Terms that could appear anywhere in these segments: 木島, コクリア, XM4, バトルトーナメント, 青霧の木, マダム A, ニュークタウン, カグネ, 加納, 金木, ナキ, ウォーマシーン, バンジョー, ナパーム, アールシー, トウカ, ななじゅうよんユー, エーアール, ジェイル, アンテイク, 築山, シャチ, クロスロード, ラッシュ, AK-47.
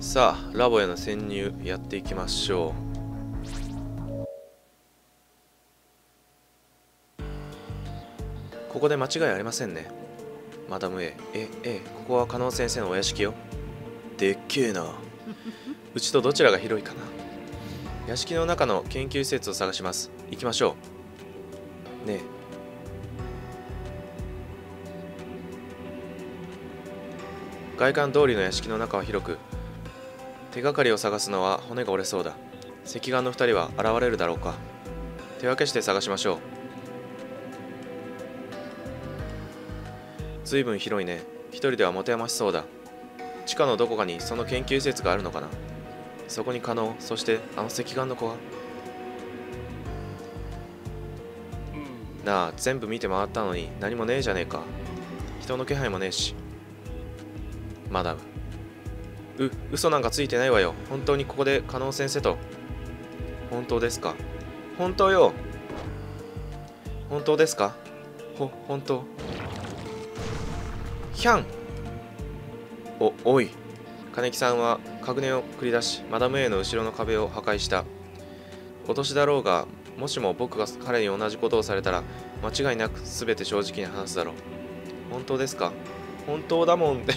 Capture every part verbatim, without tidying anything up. さあラボへの潜入やっていきましょう。ここで間違いありませんね。マダム A、え、え、ここは加納先生のお屋敷よ。でっけえな。うちとどちらが広いかな。屋敷の中の研究施設を探します。行きましょう。ねえ。外観通りの屋敷の中は広く、手がかりを探すのは骨が折れそうだ。隻眼のふたりは現れるだろうか。手分けして探しましょう。ずいぶん広いね。一人では持て余しそうだ。地下のどこかにその研究施設があるのかな。そこに可能、そしてあの隻眼の子は、うん、なあ、全部見て回ったのに何もねえじゃねえか。人の気配もねえし。マダム、う、嘘なんかついてないわよ。本当にここで加納先生と。本当ですか。本当よ。本当ですか。ほ、本当。ヒャン。お、おい。金木さんは確認を繰り出し、マダム A の後ろの壁を破壊した。お年だろうが、もしも僕が彼に同じことをされたら、間違いなく全て正直に話すだろう。本当ですか。本当だもんって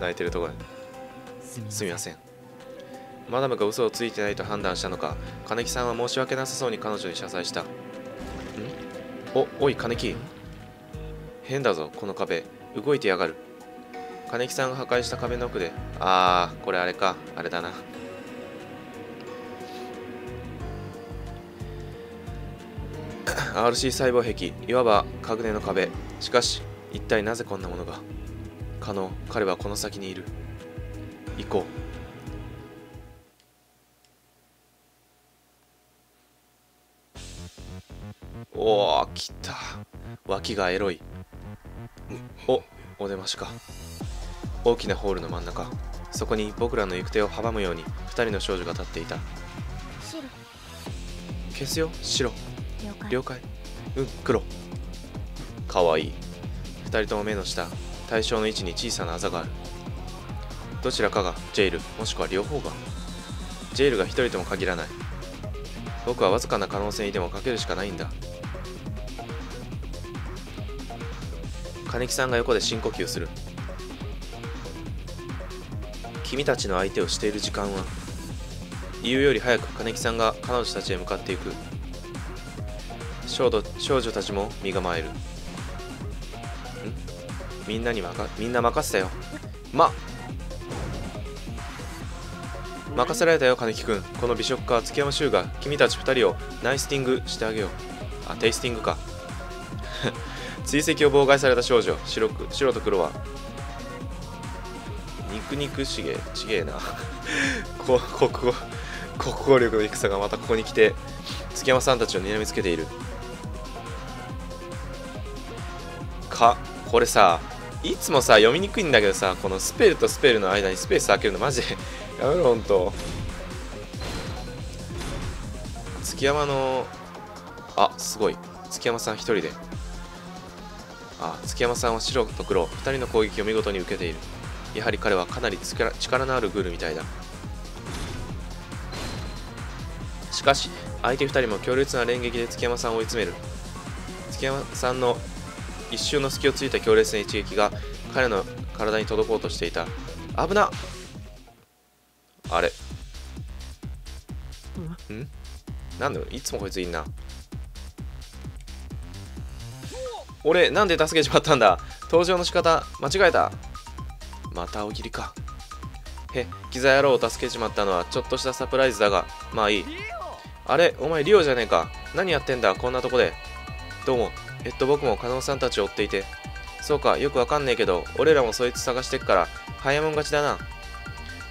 泣いてるところですみません。マダムが嘘をついてないと判断したのか、金木さんは申し訳なさそうに彼女に謝罪した。んお、おい金木。変だぞ、この壁。動いてやがる。金木さんが破壊した壁の奥で、あー、これあれか、あれだな。アールシー 細胞壁、いわばカグネの壁。しかし、一体なぜこんなものが。可能、彼はこの先にいる。行こう。おお、来た。脇がエロい。お、お出ましか。大きなホールの真ん中、そこに僕らの行く手を阻むようにふたりの少女が立っていた。白。消すよ、白。了解。了解。うん、黒。かわいい。ふたりとも目の下、対象の位置に小さなあざがある。どちらかがジェイル、もしくは両方が。ジェイルがひとりとも限らない。僕はわずかな可能性にでもかけるしかないんだ。金木さんが横で深呼吸する。君たちの相手をしている時間は。言うより早く金木さんが彼女たちへ向かっていく。少女、少女たちも身構える。ん？みんなにまか、みんな任せたよ。ま任せられたよ金木君。この美食家築山修が君たちふたりをナイスティングしてあげよう。あ、テイスティングか。追跡を妨害された少女、白く、白と黒は肉肉しげちげえな。こ国語国語力の戦がまたここに来て築山さんたちを睨みつけているか。これさ、いつもさ読みにくいんだけどさ、このスペルとスペルの間にスペース開けるのマジでやめろ。ほんと築山の、あ、すごい。築山さん一人で。あ、築山さんは白と黒ふたりの攻撃を見事に受けている。やはり彼はかなり力、力のあるグールみたいだ。しかし相手ふたりも強烈な連撃で築山さんを追い詰める。築山さんの一瞬の隙をついた強烈な一撃が彼の体に届こうとしていた。危なっ。あれ、ん？なんだよ、いつもこいついんな。俺、なんで助けちまったんだ。登場の仕方、間違えた。また大喜利か。へ、キザ野郎を助けちまったのはちょっとしたサプライズだが、まあいい。あれ、お前リオじゃねえか。何やってんだ、こんなとこで。どうも、えっと僕も加納さんたちを追っていて。そうか、よくわかんねえけど、俺らもそいつ探してくから、早もん勝ちだな。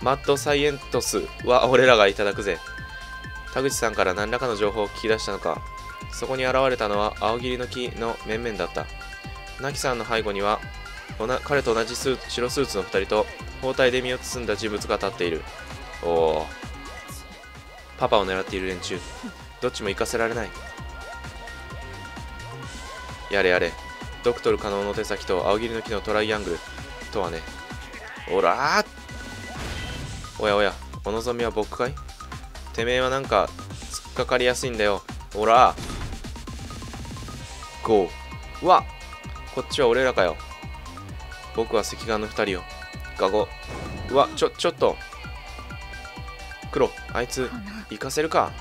マッドサイエントスは俺らがいただくぜ。田口さんから何らかの情報を聞き出したのか。そこに現れたのは青霧の木の面々だった。ナキさんの背後には彼と同じスーツ白スーツのふたりと包帯で身を包んだ人物が立っている。おお。パパを狙っている連中。どっちも行かせられない。やれやれ。ドクトル加納の手先と青霧の木のトライアングルとはね。おらー。おやおや、お望みは僕かい？てめえはなんか、突っかかりやすいんだよ。おらゴー。うわこっちは俺らかよ。僕は赤眼の二人よ。ガゴ。うわ、ちょ、ちょっと。黒、あいつ、行かせるか。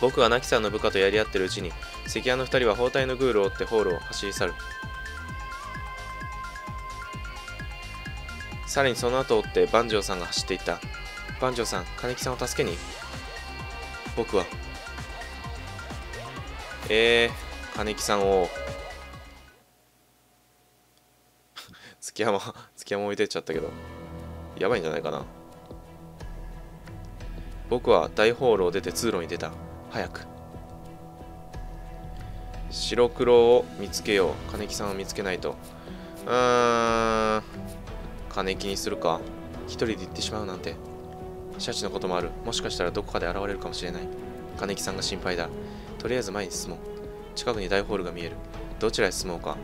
僕はナキさんの部下とやり合ってるうちに、赤眼の二人は包帯のグールを追ってホールを走り去る。さらにその後を追ってバンジョーさんが走っていった。バンジョーさん、金木さんを助けに。僕はえー、金木さんを月山月山置いてっちゃったけどやばいんじゃないかな。僕は大ホールを出て通路に出た。早く白黒を見つけよう。金木さんを見つけないと。うーん、金木にするか。一人で行ってしまうなんて。シャチのこともある。もしかしたらどこかで現れるかもしれない。金木さんが心配だ。とりあえず前に進もう。近くに大ホールが見える。どちらへ進もうか。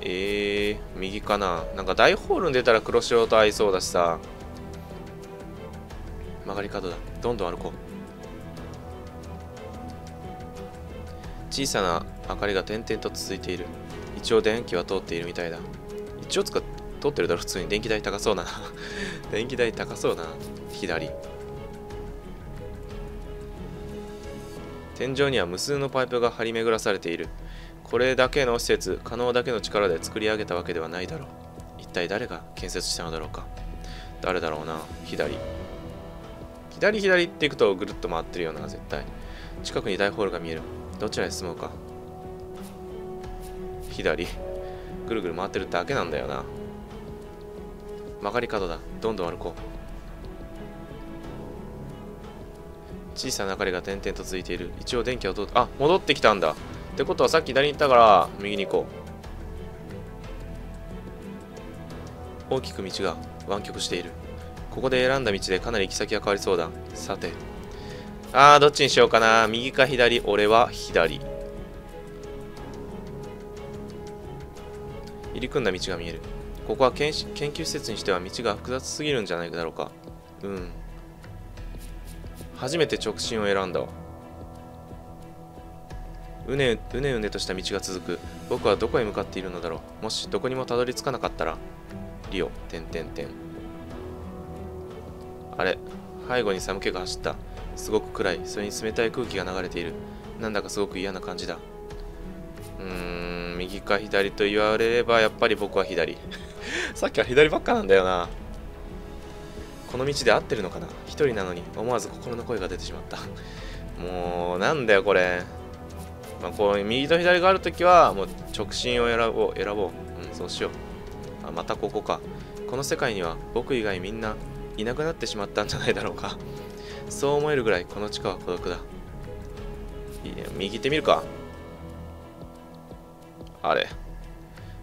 えー、右かな。なんか大ホールに出たら黒潮と合いそうだしさ。曲がり角だ。どんどん歩こう。小さな明かりが点々と続いている。一応電気は通っているみたいだ。一応つか通ってるだろ。普通に電気代高そうな電気代高そうな。左、天井には無数のパイプが張り巡らされている。これだけの施設、可能だけの力で作り上げたわけではないだろう。一体誰が建設したのだろうか。誰だろうな。左左左っていくとぐるっと回ってるような。絶対近くに大ホールが見える。どちらへ進もうか。左ぐるぐる回ってるだけなんだよな。曲がり角だ。どんどん歩こう。小さな明かりが点々と続いている。一応電気を通って、あ、戻ってきたんだ。ってことはさっき左に行ったから右に行こう。大きく道が湾曲している。ここで選んだ道でかなり行き先が変わりそうだ。さて、あーどっちにしようかな。右か左。俺は左。入り組んだ道が見える。ここは研究施設にしては道が複雑すぎるんじゃないだろうか。うん。初めて直進を選んだわ。うねうねうねとした道が続く。僕はどこへ向かっているのだろう。もしどこにもたどり着かなかったら。リオ、てんてんてん。あれ、背後に寒気が走った。すごく暗い。それに冷たい空気が流れている。なんだかすごく嫌な感じだ。うーん、右か左と言われればやっぱり僕は左。さっきは左ばっかなんだよな。この道で合ってるのかな。一人なのに思わず心の声が出てしまった。もうなんだよこれ、まあ、こう右と左があるときはもう直進を選ぼう選ぼう、うん、そうしよう。あ、またここか。この世界には僕以外みんないなくなってしまったんじゃないだろうか。そう思えるぐらいこの地下は孤独だ。いいね、右行ってみるか。あれ、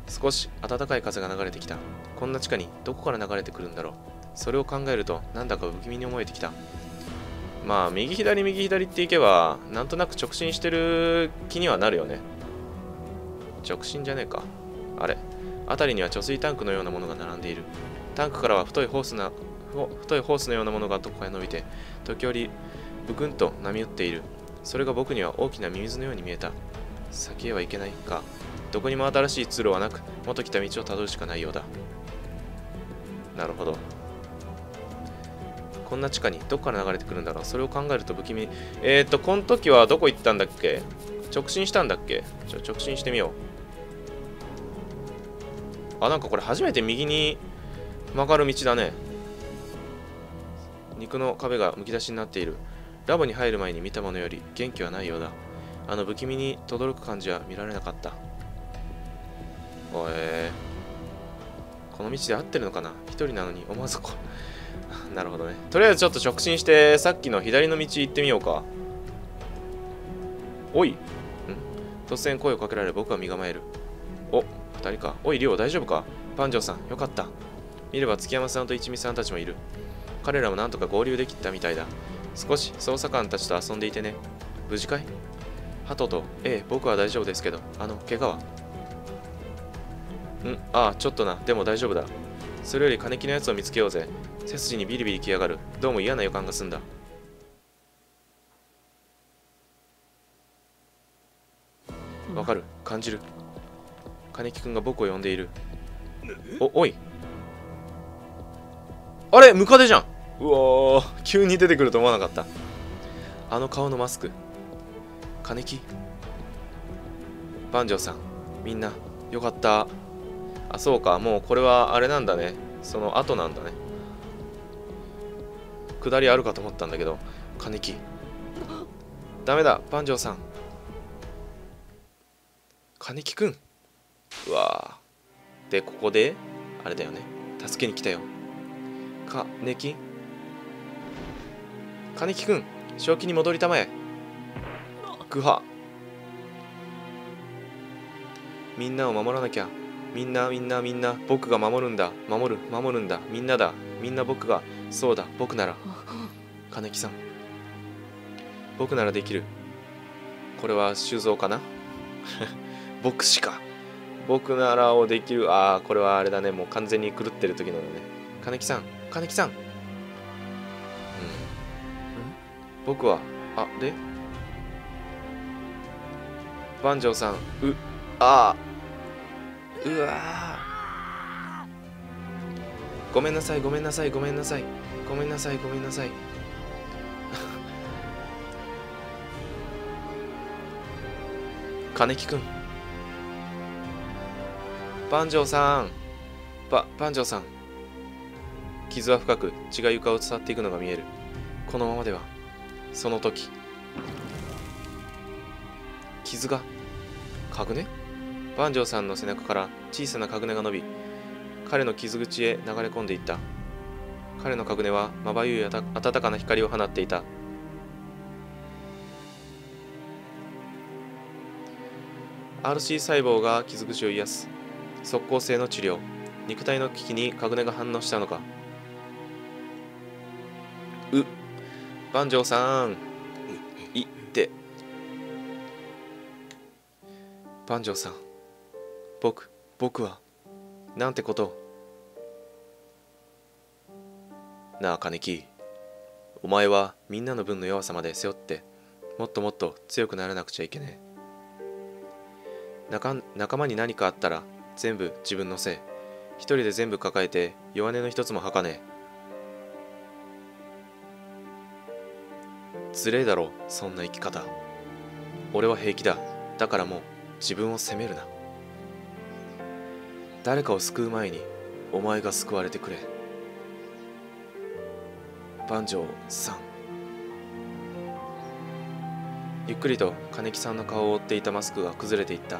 少し暖かい風が流れてきた。こんな地下にどこから流れてくるんだろう。それを考えるとなんだか不気味に思えてきた。まあ右左右左っていけばなんとなく直進してる気にはなるよね。直進じゃねえか。あれ、辺りには貯水タンクのようなものが並んでいる。タンクからは太いホースな太いホースのようなものがどこかへ伸びて時折ブクンと波打っている。それが僕には大きなミミズのように見えた。先へはいけないか。どこにも新しい通路はなく元来た道をたどるしかないようだ。なるほど。こんな地下にどこから流れてくるんだろう。それを考えると不気味。えーっとこの時はどこ行ったんだっけ。直進したんだっけ。ちょ直進してみよう。あ、なんかこれ初めて右に曲がる道だね。肉の壁がむき出しになっている。ラボに入る前に見たものより元気はないようだ。あの不気味に轟く感じは見られなかった。おえー、この道で合ってるのかな。一人なのに思わずこなるほどね。とりあえずちょっと直進してさっきの左の道行ってみようか。おいん、突然声をかけられ僕は身構える。お、ふたりか。おいリオ、大丈夫か。パンジョーさん、よかった。見れば月山さんと一味さんたちもいる。彼らもなんとか合流できたみたいだ。少し捜査官たちと遊んでいてね。無事かい。ハトと、ええ、僕は大丈夫ですけど、あの怪我はん、ああ、ちょっとな。でも大丈夫だ。それより金木のやつを見つけようぜ。背筋にビリビリきやがる。どうも嫌な予感がすんだ。わかる、感じる。金木くんが僕を呼んでいる。お、おい、あれムカデじゃん。うわー、急に出てくると思わなかった。あの顔のマスク。金木番長さん、みんなよかった。あ、そうか、もうこれはあれなんだね、その後なんだね。下りあるかと思ったんだけど。金木ダメだ、番長さん。金木くん、うわー。で、ここであれだよね、助けに来たよ。金木金木くん、正気に戻りたまえ。グハ。みんなを守らなきゃ。みんなみんなみんな、僕が守るんだ。守る守るんだ。みんなだ。みんな僕が。そうだ、僕なら。金木さん、僕ならできる。これは修造かな僕しか。僕ならをできる。ああ、これはあれだね、もう完全に狂ってる時のね。金木さん、金木さん、うん、うん、僕は、あ、で番長さん、う、ああ、うわあ、ごめんなさい、ごめんなさい、ごめんなさい、ごめんなさい、ごめんなさい金木くん、番長さん、ば、番長さん。傷は深く、血が床を伝っていくのが見える。このままでは。その時、傷が。カグネ？番長さんの背中から小さなカグネが伸び、彼の傷口へ流れ込んでいった。彼のカグネはまばゆいあた暖かな光を放っていた。アールシー 細胞が傷口を癒す。即効性の治療。肉体の危機にカグネが反応したのか。う、番長さん、いって。番長さん、僕僕はなんてことを。なあ金木、お前はみんなの分の弱さまで背負って、もっともっと強くならなくちゃいけねえ。仲、仲間に何かあったら全部自分のせい。一人で全部抱えて弱音の一つも吐かねえ。ずれえだろう、そんな生き方。俺は平気だ。だからもう自分を責めるな。誰かを救う前にお前が救われてくれ。番長さん。ゆっくりと金木さんの顔を覆っていたマスクが崩れていった。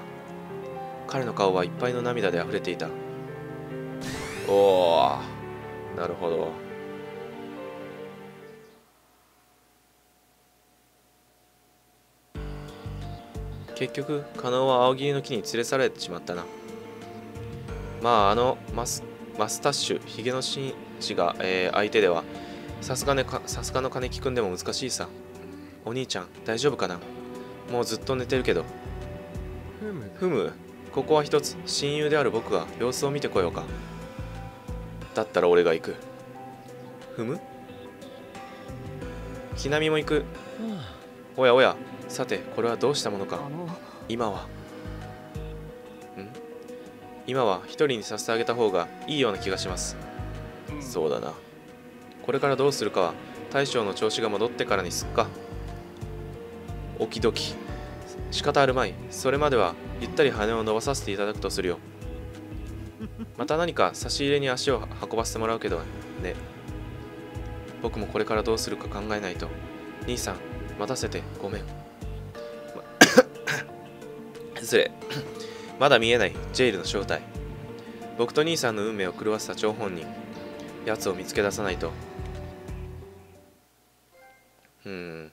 彼の顔はいっぱいの涙であふれていた。おー、なるほど。結局、加納は青霧の木に連れ去られてしまったな。まあ、あのマス、マスタッシュ、ヒゲの紳士が、えー、相手では、さすがね、さすがの金木くんでも難しいさ。お兄ちゃん、大丈夫かな。もうずっと寝てるけど。ふむ、ふむ、ここは一つ、親友である僕が様子を見てこようか。だったら俺が行く。ふむ、ひなみも行く。おやおや。さて、これはどうしたものか。今はん今は一人にさせてあげた方がいいような気がします、うん、そうだな。これからどうするかは大将の調子が戻ってからにすっか。おきどき、仕方あるまい。それまではゆったり羽を伸ばさせていただくとするよ。また何か差し入れに足を運ばせてもらうけどね。僕もこれからどうするか考えないと。兄さん、待たせてごめん。失礼まだ見えないジェイルの正体。僕と兄さんの運命を狂わせた張本人。やつを見つけ出さないと。うーん、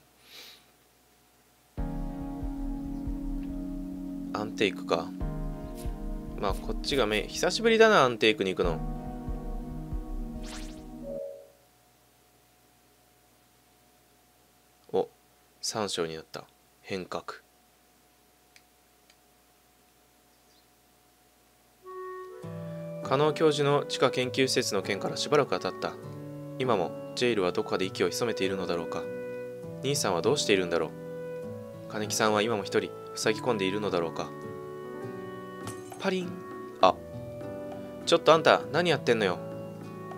アンテイクか。まあこっちがメイン。久しぶりだな、アンテイクに行くの。お、さん章になった。変革。加納教授の地下研究施設の件からしばらく経った。今もジェイルはどこかで息を潜めているのだろうか。兄さんはどうしているんだろう。金木さんは今も一人塞ぎ込んでいるのだろうか。パリン。あ、ちょっとあんた何やってんのよ。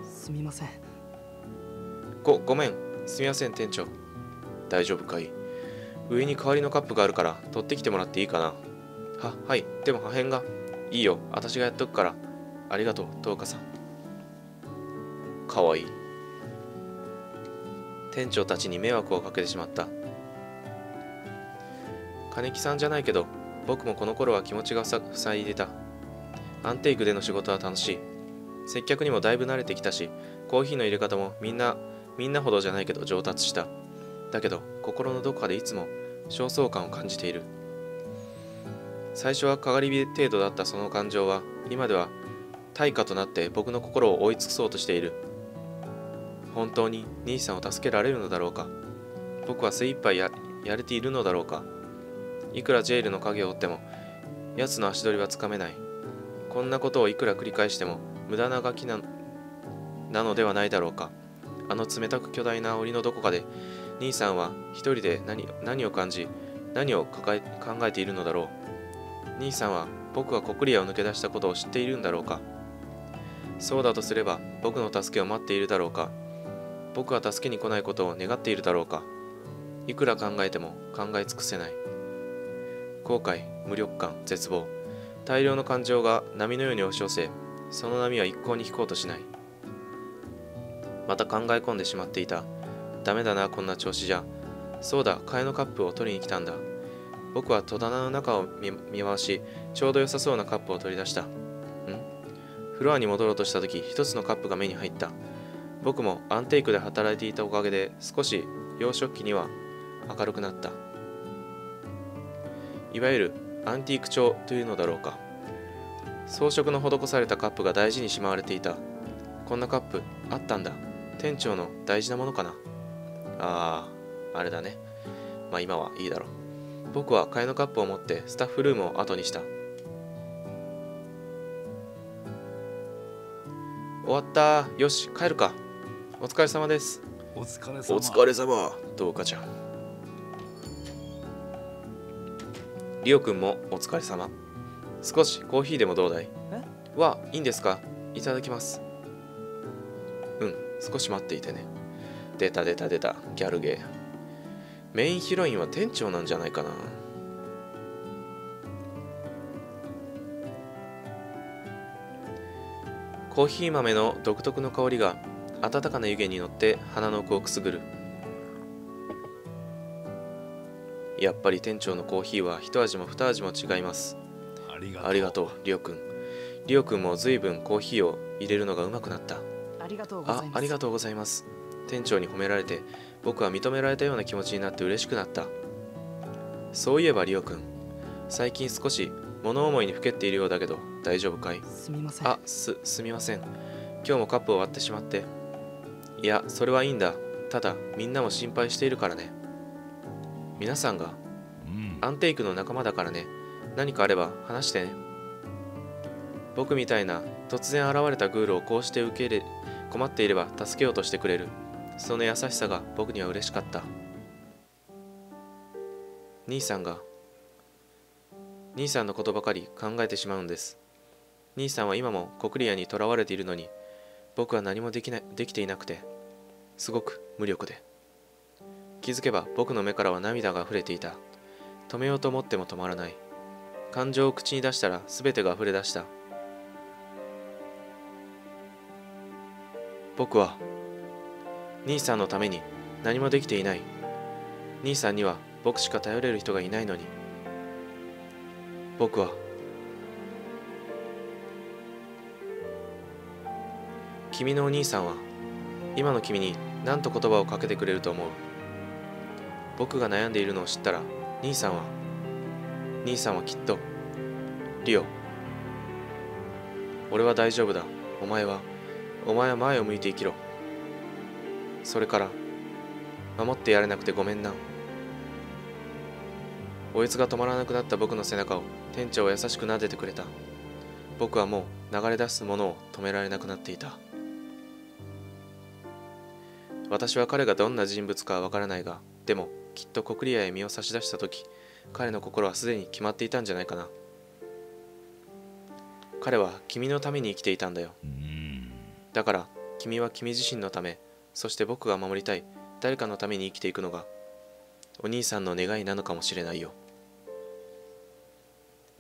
すみません。ごごめん。すみません店長。大丈夫かい。上に代わりのカップがあるから取ってきてもらっていいかな。ははい。でも破片が。いいよ、私がやっとくから。ありがとうトウカさん。かわいい。店長たちに迷惑をかけてしまった。金木さんじゃないけど僕もこの頃は気持ちが塞いでた。アンテイクでの仕事は楽しい。接客にもだいぶ慣れてきたし、コーヒーの入れ方もみんなみんなほどじゃないけど上達した。だけど心のどこかでいつも焦燥感を感じている。最初はかがり火程度だったその感情は今では対価となって僕の心を追い尽くそうとしている。本当に兄さんを助けられるのだろうか。僕は精一杯 や, やれているのだろうか。いくらジェイルの影を追っても奴の足取りはつかめない。こんなことをいくら繰り返しても無駄なガキ な, なのではないだろうか。あの冷たく巨大な檻のどこかで兄さんは一人で 何, 何を感じ何を抱え考えているのだろう。兄さんは僕がコクリアを抜け出したことを知っているんだろうか。そうだとすれば僕の助けを待っているだろうか。僕は助けに来ないことを願っているだろうか。いくら考えても考え尽くせない。後悔、無力感、絶望、大量の感情が波のように押し寄せ、その波は一向に引こうとしない。また考え込んでしまっていた。ダメだな、こんな調子じゃ。そうだ、替えのカップを取りに来たんだ。僕は戸棚の中を 見, 見回し、ちょうど良さそうなカップを取り出した。ん?フロアに戻ろうとしたとき、一つのカップが目に入った。僕もアンテイクで働いていたおかげで、少し洋食器には明るくなった。いわゆるアンティーク調というのだろうか。装飾の施されたカップが大事にしまわれていた。こんなカップ、あったんだ。店長の大事なものかな。ああ、あれだね。まあ今はいいだろう。僕は替えのカップを持ってスタッフルームを後にした。終わった。よし帰るか。お疲れ様です。お疲れ様。お疲れ様トウカちゃん。リオくんもお疲れ様。少しコーヒーでもどうだい。はいいんですか。いただきます。うん、少し待っていてね。出た出た出た、ギャルゲー。メインヒロインは店長なんじゃないかな。コーヒー豆の独特の香りが温かな湯気に乗って鼻の奥をくすぐる。やっぱり店長のコーヒーは一味も二味も違います。ありがとう、ありがとうリオくん。リオくんも随分コーヒーを入れるのがうまくなった。ありがとうございます。あ、ありがとうございます。店長に褒められて僕は認められたような気持ちになって嬉しくなった。そういえばリオくん、最近少し物思いにふけっているようだけど大丈夫かい。すみません。あ、す、すみません。今日もカップを割ってしまって。いや、それはいいんだ。ただみんなも心配しているからね。皆さんが、うん、アンテイクの仲間だからね。何かあれば話してね。僕みたいな突然現れたグールをこうして受け入れ、困っていれば助けようとしてくれるその優しさが僕には嬉しかった。兄さんが兄さんのことばかり考えてしまうんです。兄さんは今もコクリアにとらわれているのに、僕は何もできないできていなくて、すごく無力で、気づけば僕の目からは涙があふれていた。止めようと思っても止まらない。感情を口に出したら全てがあふれ出した。僕は兄さんのために何もできていない。兄さんには僕しか頼れる人がいないのに、僕は君のお兄さんは今の君に何と言葉をかけてくれると思う。僕が悩んでいるのを知ったら兄さんは兄さんはきっと、リオ、俺は大丈夫だ。お前はお前は前を向いて生きろ。それから守ってやれなくてごめんな。おえつが止まらなくなった僕の背中を店長は優しく撫でてくれた。僕はもう流れ出すものを止められなくなっていた。私は彼がどんな人物かはわからないが、でもきっとコクリアへ身を差し出した時、彼の心はすでに決まっていたんじゃないかな。彼は君のために生きていたんだよ。だから君は君自身のため、そして僕が守りたい誰かのために生きていくのがお兄さんの願いなのかもしれないよ。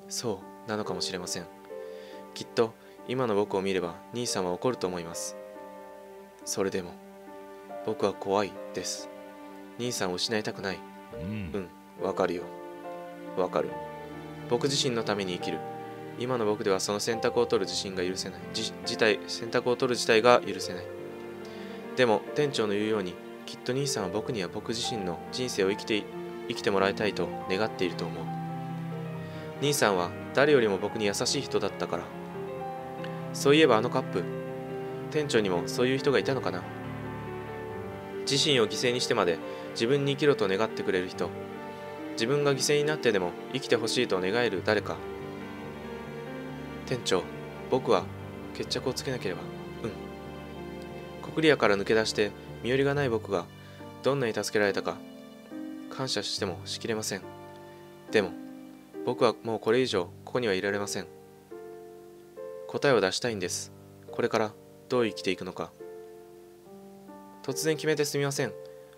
そうなのかもしれません。きっと今の僕を見れば兄さんは怒ると思います。それでも僕は怖いです。兄さんを失いたくない。うん、わかるよ、わかる。僕自身のために生きる。今の僕ではその選択を取る自信が許せない。じ自体選択を取る自体が許せない。でも店長の言うように、きっと兄さんは僕には僕自身の人生を生きて生きてもらいたいと願っていると思う。兄さんは誰よりも僕に優しい人だったから。そういえばあのカップ、店長にもそういう人がいたのかな。自身を犠牲にしてまで自分に生きろと願ってくれる人、自分が犠牲になってでも生きてほしいと願える誰か。店長、僕は決着をつけなければ。うん。コクリアから抜け出して身寄りがない僕がどんなに助けられたか感謝してもしきれません。でも僕はもうこれ以上ここにはいられません。答えを出したいんです。これからどう生きていくのか。突然決めてすみません。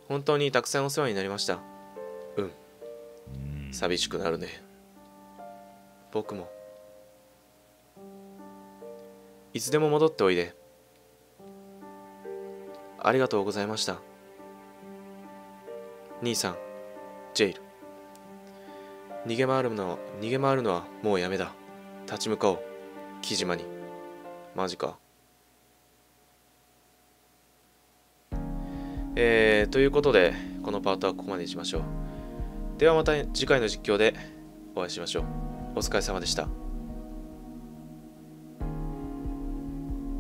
本当にたくさんお世話になりました。うん、寂しくなるね。僕も。いつでも戻っておいで。ありがとうございました、兄さん。ジェイル。逃げ回るのは逃げ回るのはもうやめだ。立ち向かおう、木島に。マジか。えー、ということでこのパートはここまでにしましょう。ではまた次回の実況でお会いしましょう。お疲れ様でした。